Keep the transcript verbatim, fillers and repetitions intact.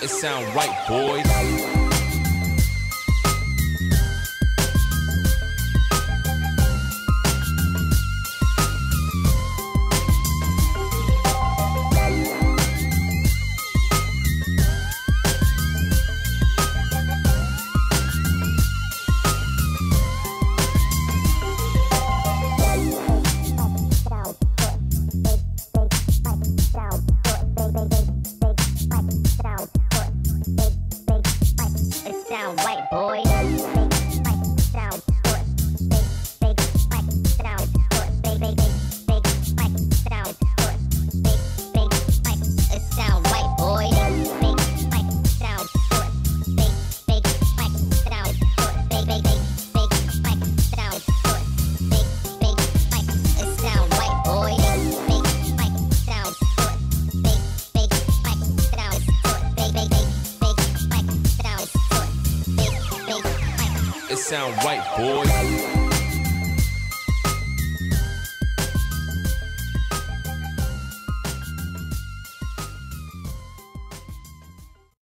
It sound right, boys. Sound right, boy. Sound big, big, sound big, big, big, sound big, big, sound right, boy. Big, sound big, big, sound big, big, big, sound big, big, sound right, boy. Big, sound big, big, sound big, big, big, sound. Sound right, boy.